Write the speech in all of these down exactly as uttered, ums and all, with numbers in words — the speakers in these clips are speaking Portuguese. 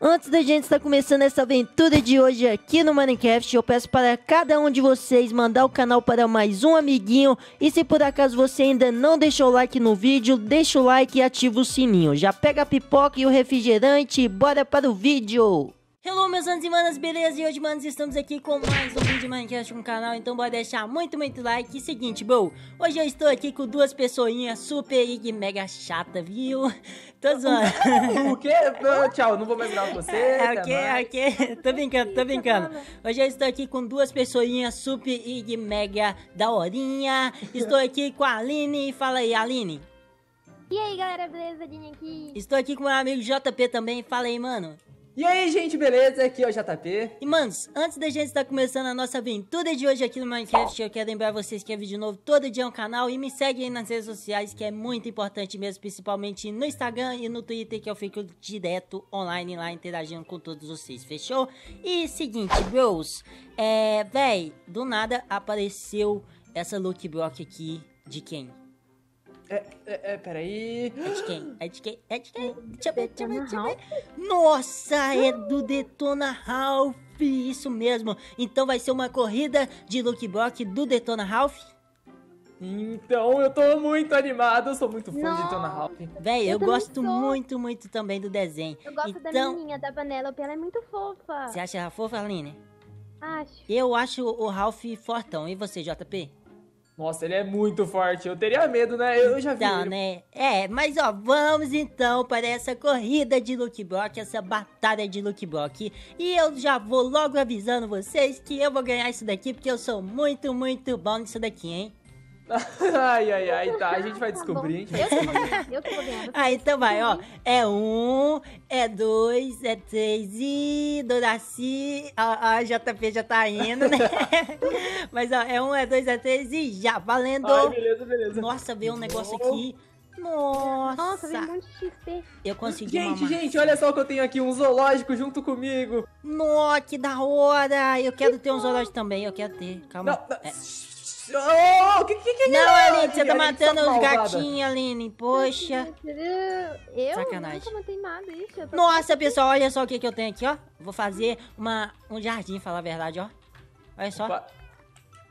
Antes da gente estar começando essa aventura de hoje aqui no Minecraft, eu peço para cada um de vocês mandar o canal para mais um amiguinho. E se por acaso você ainda não deixou o like no vídeo, deixa o like e ativa o sininho. Já pega a pipoca e o refrigerante e bora para o vídeo! Hello meus manos e manas, beleza? E hoje, manos, estamos aqui com mais um vídeo de Minecraft no canal, então bora deixar muito, muito like. E seguinte, bro, hoje eu estou aqui com duas pessoinhas super e mega chata, viu? Tô zoando. O quê? Não, tchau, não vou mais falar com você. É, ok, mais. ok, tô brincando, tô brincando. Hoje eu estou aqui com duas pessoinhas super e mega daorinha. Estou aqui com a Aline, fala aí, Aline. E aí, galera, beleza? Dinha aqui. Estou aqui com meu amigo J P também, fala aí, mano. E aí, gente, beleza? Aqui é o J P. E, manos, antes da gente estar começando a nossa aventura de hoje aqui no Minecraft, eu quero lembrar vocês que é vídeo novo todo dia no canal e me segue aí nas redes sociais, que é muito importante mesmo, principalmente no Instagram e no Twitter, que eu fico direto online lá interagindo com todos vocês, fechou? E, seguinte, bros, é, véi, do nada apareceu essa Lucky Block aqui de quem? É, é, é, peraí. É de quem? É de quem? É de quem? Deixa eu ver, deixa eu ver, deixa eu ver. Nossa, é do Detona Ralph. Isso mesmo. Então vai ser uma corrida de Lucky Block do Detona Ralph? Então eu tô muito animado. Eu sou muito fã Não. de Detona Ralph. Véi, eu, eu gosto muito, muito também do desenho. Eu gosto então... da menininha, da Penélope. Ela é muito fofa. Você acha ela fofa, Aline? Acho. Eu acho o Ralph fortão. E você, J P? Nossa, ele é muito forte. Eu teria medo, né? Eu já vi. Então, né? É, mas ó, vamos então para essa corrida de Lucky Block, essa batalha de Lucky Block. E eu já vou logo avisando vocês que eu vou ganhar isso daqui, porque eu sou muito, muito bom nisso daqui, hein? Ai, ai, ai, tá. A gente vai descobrir. Tá, a gente vai descobrir. Eu que vou ganhar. Ah, então vai, ó. É um, é dois, é três e... Doraci... A, a J P já tá indo, né? Mas, ó, é um, é dois, é três e já. Valendo. Ai, beleza, beleza. Nossa, veio um negócio aqui. Nossa. Nossa, veio um monte de X P. Eu consegui. Gente, mamar. gente, olha só que eu tenho aqui um zoológico junto comigo. Nossa, que da hora. Eu quero que ter bom. um zoológico também, eu quero ter. Calma. Não, não. É. Oh, que, que, que, não, não, Aline, você tá Aline, matando os gatinhos, Aline. Poxa. Eu Sacanagem. nunca matei nada, isso. Tô... Nossa, pessoal, olha só o que, que eu tenho aqui, ó. Vou fazer uma, um jardim, falar a verdade, ó. Olha só. Opa.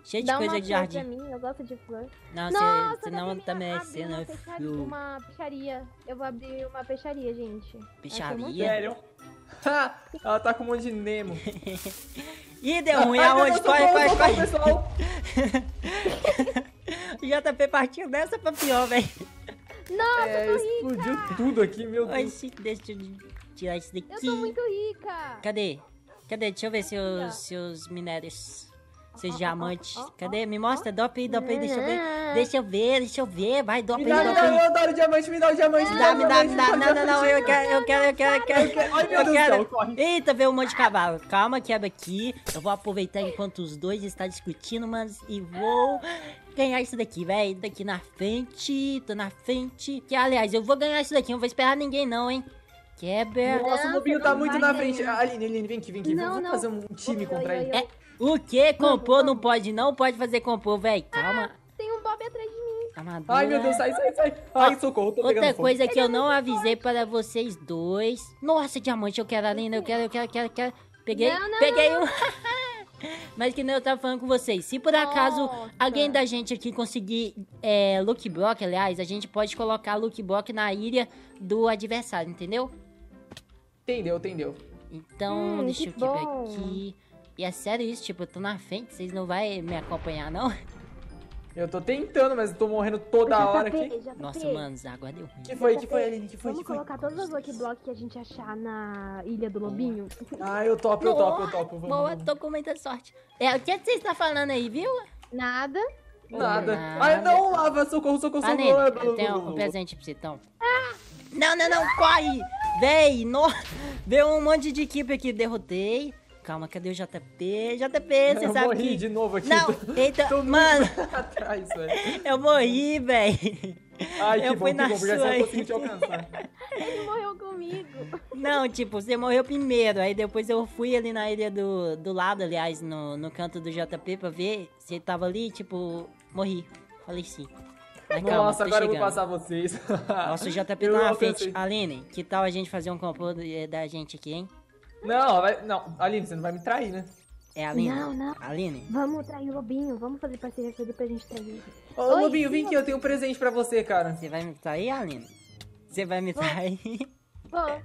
Cheio de Dá coisa de jardim. Mim, eu gosto de flor. Não, Nossa, você não também. Você não é flor. Uma peixaria. Eu vou abrir uma peixaria, gente. Peixaria? Sério? Ela tá com um monte de Nemo. Ih, deu ruim. Aonde? Corre, corre, corre, pessoal. O J P partiu dessa pra pior, velho. Nossa, é, eu tô explodiu rica. tudo aqui, meu Deus. Ai, deixa eu tirar isso daqui. Eu tô muito rica. Cadê? Cadê? Deixa eu ver seus, seus minérios. Seus oh, diamantes. Oh, oh, oh, Cadê? Me mostra. Oh, dope aí, dope aí. Deixa eu ver. Deixa eu ver, deixa eu ver. Vai, dope aí, dope aí. Me dá, eu adoro diamante. Me dá o diamante. Me dá, me dá, me dá. Não, não, não. Eu quero, eu quero, eu quero. Eu quero, eu quero. Ai, meu Deus do céu, corre. Eita, veio um monte de cavalo. Calma, quebra aqui. Eu vou aproveitar enquanto os dois estão discutindo, mas... E vou ganhar isso daqui, velho. Daqui na frente. Tô na frente. Que, aliás, eu vou ganhar isso daqui. Não vou esperar ninguém, não, hein. Quebra. Nossa, o Lobinho tá muito na frente. Aline, Aline, vem aqui, vem aqui. Vamos fazer um time contra ele. É. O que? Compor não pode, não pode fazer compor, velho. Calma. Ah, tem um Bob atrás de mim. Amadora. Ai, meu Deus, sai, sai, sai. Ai, socorro, tô pegando fogo. Outra coisa que eu não avisei para vocês dois. Nossa, diamante, eu quero, Aline, eu quero, eu quero, eu quero, eu quero. Peguei, não, não, peguei não, não. um. Mas que nem eu tava falando com vocês. Se por acaso Nossa. alguém da gente aqui conseguir é, Lucky Block, aliás, a gente pode colocar Lucky Block na ilha do adversário, entendeu? Entendeu, entendeu. Então, hum, deixa eu quebrar aqui. E é sério isso, tipo, eu tô na frente, vocês não vão me acompanhar, não? Eu tô tentando, mas eu tô morrendo toda hora aqui. Nossa, manos, agora deu ruim. Que foi, que foi, Aline, que foi, que foi? Vamos colocar todos os Lucky Block que a gente achar na Ilha do Lobinho. Ah, eu topo, eu topo, eu topo. Boa, tô com muita sorte. É, o que vocês estão falando aí, viu? Nada. Nada. Ai, não, lava, socorro, socorro, socorro. Eu tenho um presente pra você, então. Não, não, não, corre! Véi, veio um monte de equipe aqui, derrotei. Calma, cadê o J P? J P, você sabe que... Eu morri de novo aqui. Não, tô... eita, tô mano. Atrás, eu morri, velho. Ai, eu que fui bom, na que sua. Bom, já consegui te alcançar. Ele morreu comigo. Não, tipo, você morreu primeiro. Aí depois eu fui ali na ilha do, do lado, aliás, no, no canto do J P pra ver se ele tava ali, tipo, morri. Falei sim. Mas calma, Nossa, agora chegando. eu vou passar vocês. Nossa, o J P tá na frente. Aline, que tal a gente fazer um complô da gente aqui, hein? Não, vai, não, Aline, você não vai me trair, né? É, Aline. Não, não. Aline. Vamos trair o Lobinho. Vamos fazer parceria com ele pra gente trair. Ô, Oi, Lobinho, vem aqui. Eu tenho um presente pra você, cara. Você vai me trair, Aline? Você vai me trair? Vou.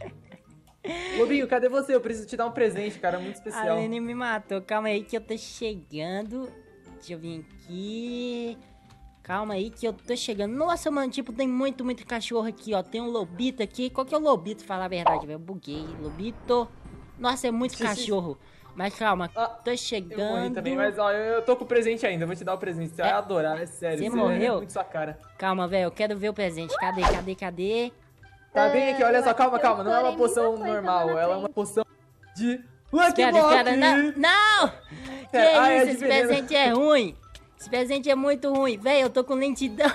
Lobinho, cadê você? Eu preciso te dar um presente, cara. Muito especial. Aline me matou. Calma aí que eu tô chegando. Deixa eu vir aqui. Calma aí que eu tô chegando. Nossa, mano, tipo, tem muito, muito cachorro aqui, ó. Tem um lobito aqui. Qual que é o lobito? Falar a verdade, velho. Eu buguei. Lobito. Nossa, é muito cachorro. Mas calma, ah, tô chegando. Eu morri também, mas ó, eu tô com o presente ainda. Vou te dar o presente, você é? vai adorar, é sério. Você morreu? É muito sua cara. Calma, velho, eu quero ver o presente. Cadê, cadê, cadê? Tá bem aqui, olha só, calma, calma. Não é uma poção normal, ela é uma poção de Lucky Block. Cara, não, não! Que é, ah, isso, é esse presente é ruim. Esse presente é muito ruim. Velho, eu tô com lentidão.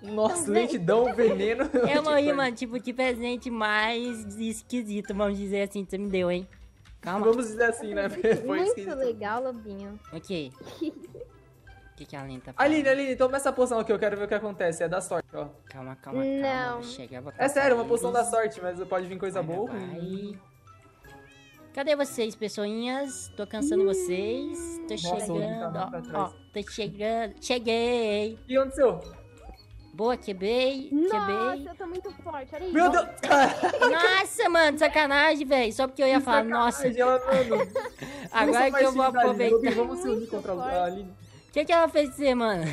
Nossa, lentidão, veneno. Eu morri, mano, tipo, que presente mais esquisito, vamos dizer assim, que você me deu, hein? Calma. Vamos dizer assim, né? Foi muito esquisito. Legal, Lobinho. Ok. O que, que a Aline tá falando? Aline, Aline, toma essa poção aqui, eu quero ver o que acontece. É da sorte, ó. Calma, calma, Não. calma. Chega, é sério, uma poção da sorte, mas pode vir coisa vai, boa. Vai. Cadê vocês, pessoinhas? Tô cansando hum. vocês. Tô Nossa, chegando, ó, ó. Tô chegando. Cheguei. O que aconteceu? Boa, quebrei, Nossa, quebrei. eu tô muito forte, olha isso. Meu Deus! Nossa, mano, sacanagem, velho. Só porque eu ia que falar, nossa. Ela, mano, agora que eu vou aproveitar. Vamos se unir contra a Aline. O que que ela fez de você, mano?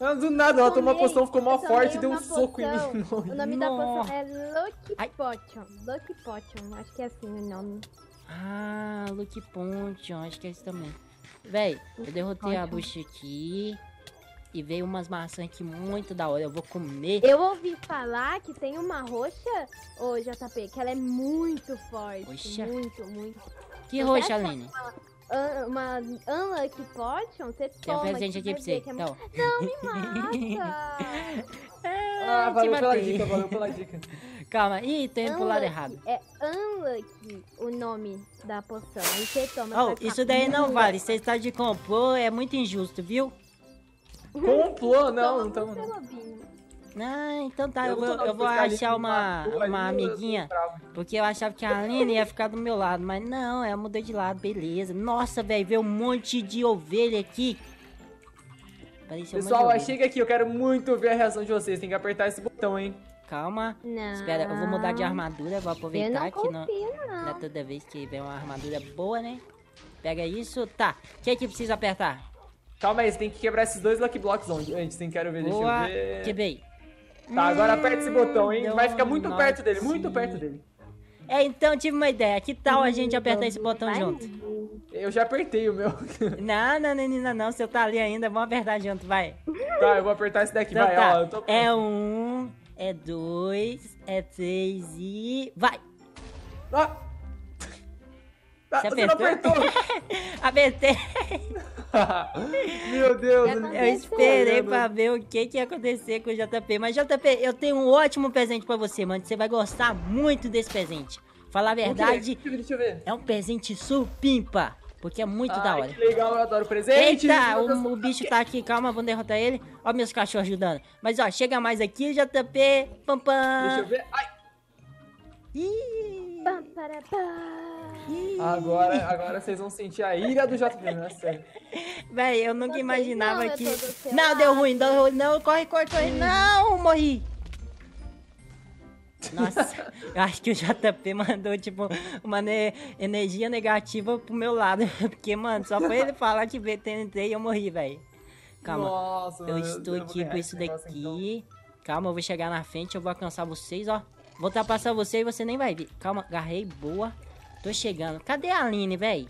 Não, do nada, ela tomou uma poção, ficou mó forte e deu um poção. soco em mim. O nome da poção é Lucky Potion. Lucky Potion, acho que é assim o nome. Ah, Lucky Potion, acho que é isso também. Véi, eu derrotei Potion. a bucha aqui. E veio umas maçãs aqui muito da hora, eu vou comer. Eu ouvi falar que tem uma roxa, ô oh, J P, que ela é muito forte. Oxa. Muito, muito. Que você roxa, Aline? Uma, uma Unlucky Potion, você Tem um presente aqui pra você. É... Não. Não, me mata. ah, valeu pela dica, valeu pela dica. Calma, ih, tô indo pro lado errado. É Unlucky o nome da poção. E você toma oh, isso daí não vale, você está de complô, é muito injusto, viu? Complô? Não, não tamo... Ah, então tá, eu, eu vou, eu vou, vou achar uma, uma amiguinha, porque eu achava que a Aline ia ficar do meu lado, mas não, ela mudou de lado, beleza. Nossa, velho, veio um monte de ovelha aqui. Parecia Pessoal, ó, chega aqui, eu quero muito ver a reação de vocês, tem que apertar esse botão, hein. Calma, não. espera, eu vou mudar de armadura, vou aproveitar que não, não é toda vez que vem uma armadura boa, né. Pega isso, tá, o que é que precisa apertar? Calma aí, você tem que quebrar esses dois Lucky Blocks antes, tem que ver, deixa Boa. eu ver. Quebrei. Tá, agora aperta esse botão, hein? Vai ficar muito Nossa. perto dele, muito perto dele. É, então tive uma ideia. Que tal a gente apertar esse botão Ai. junto? Eu já apertei o meu. Não, não, não, não, não, você tá ali ainda, vamos apertar junto, vai. Tá, eu vou apertar esse daqui, então, vai, tá. ó. Eu tô pronto. É um, é dois, é três e... Vai! Ah! Ah, você, você apertou? Não apertou? Apertei. Meu Deus. Eu, eu esperei pra ver o que, que ia acontecer com o J P. Mas, J P, eu tenho um ótimo presente pra você, mano. Você vai gostar muito desse presente. Falar a verdade, deixa eu ver. é um presente supimpa. Porque é muito Ai, da hora. Que legal, eu adoro presente. Eita, o, o bicho tá aqui. Calma, vamos derrotar ele. Ó meus cachorros ajudando. Mas, ó, chega mais aqui, J P. Pam, pam. Deixa eu ver. Ai. Ih. Pam, para, pam. Agora, agora vocês vão sentir a ira do J P, né? Sério. Véi, eu nunca imaginava que... Não, deu ruim, deu ruim. Não, corre, corre, corre. Não, morri. Nossa, eu acho que o J P mandou, tipo, uma ne energia negativa pro meu lado. Porque, mano, só foi ele falar que veio T N T e eu morri, velho. Calma, Nossa, eu estou eu aqui com isso daqui. Então. Calma, eu vou chegar na frente, eu vou alcançar vocês, ó. Vou ultrapassar você e você nem vai vir. Calma, agarrei, boa. Tô chegando. Cadê a Aline, véi?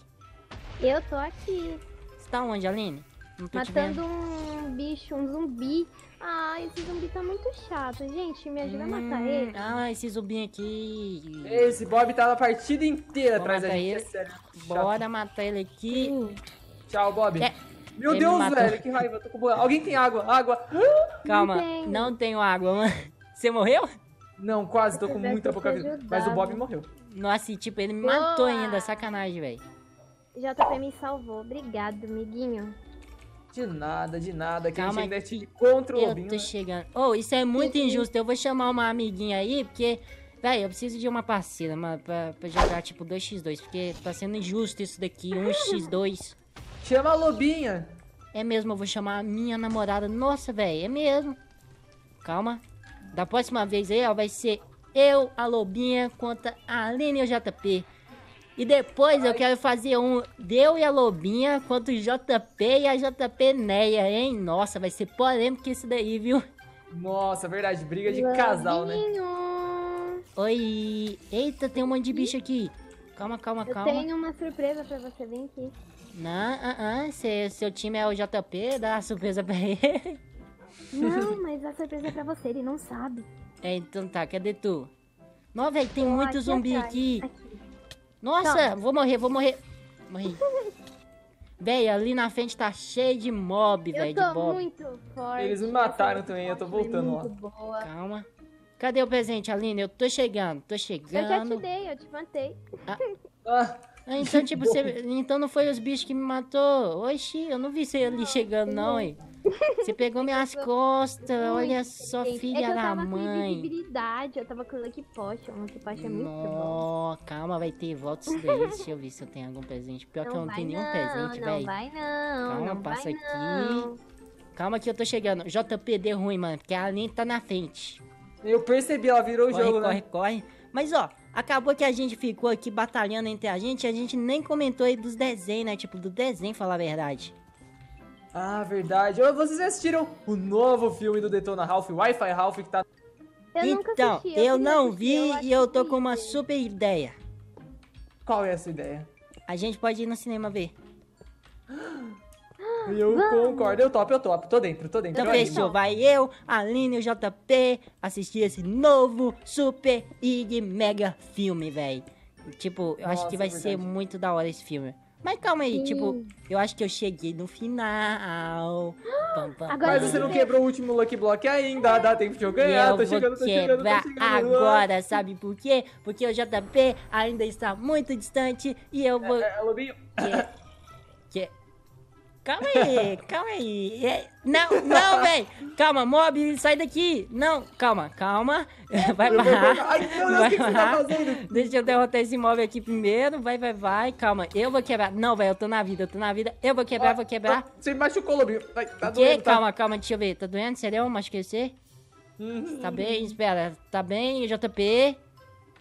Eu tô aqui. Você tá onde, Aline? Não tô Matando te vendo. um bicho, um zumbi. Ah, esse zumbi tá muito chato. Gente, me ajuda hum, a matar ele. Ah, esse zumbi aqui. Esse Bob tá na partida inteira Vou atrás da gente. Ele. É sério. Bora Bob. matar ele aqui. Hum. Tchau, Bob. É. Meu ele Deus, velho. Que raiva. Tô com boa. Alguém tem água? Água. Calma. Não tenho, não tenho água, mano. Você morreu? Não, quase. Tô com muita pouca vida. Mas o Bob morreu. Nossa, e tipo, ele me Boa. matou ainda, sacanagem, velho. J P me salvou, obrigado, amiguinho. De nada, de nada, que Calma a gente ainda te contra o Lobinho. Eu tô né? chegando. Oh, isso é muito injusto, eu vou chamar uma amiguinha aí, porque Véi, eu preciso de uma parceira, mano, pra, pra jogar tipo dois contra dois, porque tá sendo injusto isso daqui, um contra dois. Chama a Lobinha. É mesmo, eu vou chamar a minha namorada. Nossa, véi, é mesmo. Calma. Da próxima vez aí, ó, vai ser eu, a Lobinha, contra a Aline e o J P. E depois eu quero fazer um Deu e a Lobinha contra o J P e a J P Neia, hein? Nossa, vai ser polêmico isso daí, viu? Nossa, verdade, briga de Lobinho. Casal, né? Oi! Eita, tem um monte de bicho aqui. Calma, calma, calma. Eu tenho uma surpresa pra você, vem aqui. Não, uh-uh, se, seu time é o J P, dá uma surpresa pra ele. Não, mas a surpresa é pra você, ele não sabe. É, então tá, cadê tu? Não, velho, tem oh, muito aqui zumbi atrás. aqui. aqui. Nossa, Toma. vou morrer, vou morrer. Morri. Véi, ali na frente tá cheio de mob, velho, de mob. Eu tô muito forte. Eles me mataram também, eu tô voltando, ó. Boa. Calma. Cadê o presente, Aline? Eu tô chegando, tô chegando. Eu já te dei, eu te matei. Ah. Ah, ah, então, tipo, você... então não foi os bichos que me matou. Oxi, eu não vi você ali não, chegando, não, não, hein? Você pegou minhas costas, olha só, filha da mãe. Eu tava com eu tava com Lucky Potion, Lucky Potion é muito bom. Calma, vai ter votos daí, deixa eu ver se eu tenho algum presente. Pior que eu não tenho nenhum presente, velho. Não vai não, calma, passa aqui. Calma que eu tô chegando. J P D ruim, mano, porque a Aline tá na frente. Eu percebi, ela virou o jogo, né? Corre, corre. Mas, ó, acabou que a gente ficou aqui batalhando entre a gente e a gente nem comentou aí dos desenhos, né? Tipo, do desenho, falar a verdade. Ah, verdade. Vocês assistiram o novo filme do Detona Ralph, Wi-Fi Ralph, que tá... Eu então, assisti, eu, eu não assistir, vi eu e eu tô com uma super ideia. Qual é essa ideia? A gente pode ir no cinema ver. Eu Vamos. concordo, eu topo, eu topo, tô dentro, tô dentro. Então fechou, vai eu, a Aline e o J P assistir esse novo super e mega filme, velho. Tipo, eu Nossa, acho que vai verdade. ser muito da hora esse filme. Mas calma aí, Sim. tipo, eu acho que eu cheguei no final. Pam, pam, agora mas você não quebrou o último Lucky Block ainda, dá tempo de eu ganhar, eu tô chegando, tô chegando, tô chegando. Agora, sabe por quê? Porque o J P ainda está muito distante e eu vou... É, é Lobinho. Que... que... Calma aí, calma aí. É... Não, não, velho. Calma, mob, sai daqui. Não, calma, calma. Vai barrar. Ai, meu Deus, vai que barrar. Você tá fazendo? Deixa eu derrotar esse mob aqui primeiro. Vai, vai, vai. Calma, eu vou quebrar. Não, velho, eu tô na vida, eu tô na vida. Eu vou quebrar, ah, vou quebrar. Você machucou, Lobinho. Vai, tá doendo, tá? Calma, calma, deixa eu ver. Tá doendo? Sério? Machuquei você? Uhum. Tá bem? Espera. Tá bem, J P?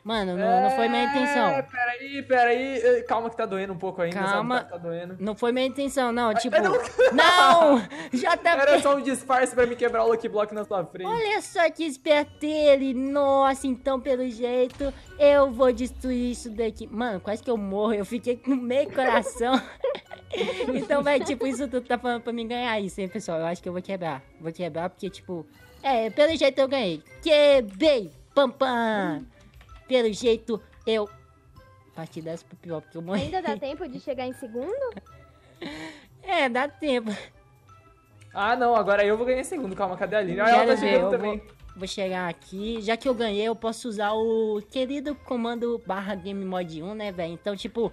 Mano, não, é, não foi minha intenção. É, peraí, peraí. Calma que tá doendo um pouco ainda. Calma. Sabe, tá, tá doendo. Não foi minha intenção, não. Ai, tipo, não. não! Já tá... Era só um disfarce pra me quebrar o Lucky Block na sua frente. Olha só que esperto ele. Nossa, então pelo jeito eu vou destruir isso daqui. Mano, quase que eu morro. Eu fiquei com meio coração. Então, vai, tipo, isso tudo tá falando pra mim ganhar isso, hein, pessoal. Eu acho que eu vou quebrar. Vou quebrar porque, tipo... É, pelo jeito eu ganhei. Quebrei! Pam, pam! Hum. Pelo jeito, eu... Parti dessa pro pior, porque eu morri. Ainda dá tempo de chegar em segundo? É, dá tempo. Ah, não. Agora eu vou ganhar em segundo. Calma, cadê a Aline? Ah, ela tá chegando também. Vou, vou chegar aqui. Já que eu ganhei, eu posso usar o querido comando barra game mod um, né, velho? Então, tipo,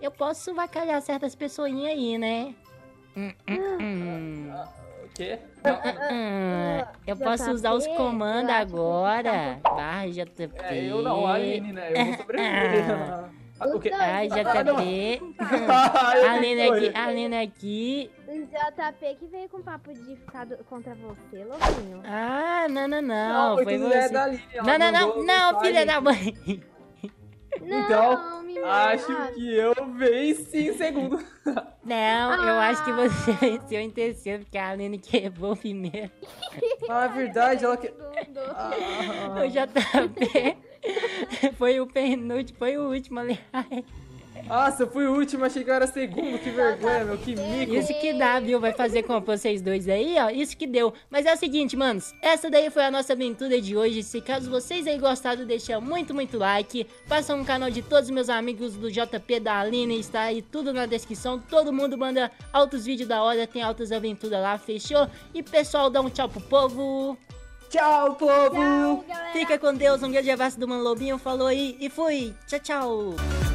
eu posso vacalhar certas pessoinhas aí, né? Hum, hum, hum. Ah, ah, o quê? Não, uh, uh, eu J P, posso usar os comandos agora. Barra J P. É, eu não, a Aline, né? Eu vou sobreviver. Ah, ah, okay. Barra J P. Ah, Aline aqui, Aline aqui. O J P que veio com papo de ficar do... contra você, Lobinho. Ah, não, não, não. Não, foi você. É da Aline, não, não, não, não, filha da mãe. Então... Acho que eu venci em segundo. Não, ah. eu acho que você venceu em terceiro, porque a Aline quebrou primeiro. Ah, é verdade, ela que... Ah. O J P foi o penúltimo, foi o último, aliás. Nossa, eu fui o último, achei que eu era segundo, que vergonha, meu, que mico. Isso que dá, viu, vai fazer com vocês dois aí, ó, isso que deu. Mas é o seguinte, manos, essa daí foi a nossa aventura de hoje. Se caso vocês aí gostaram, deixa muito, muito like. Façam um canal de todos os meus amigos do J P, da Aline, está aí tudo na descrição. Todo mundo manda altos vídeos da hora, tem altas aventuras lá, fechou? E pessoal, dá um tchau pro povo. Tchau, povo. Tchau, galera. Fica com Deus, um grande abraço do Mano Lobinho, falou aí e fui. Tchau, tchau.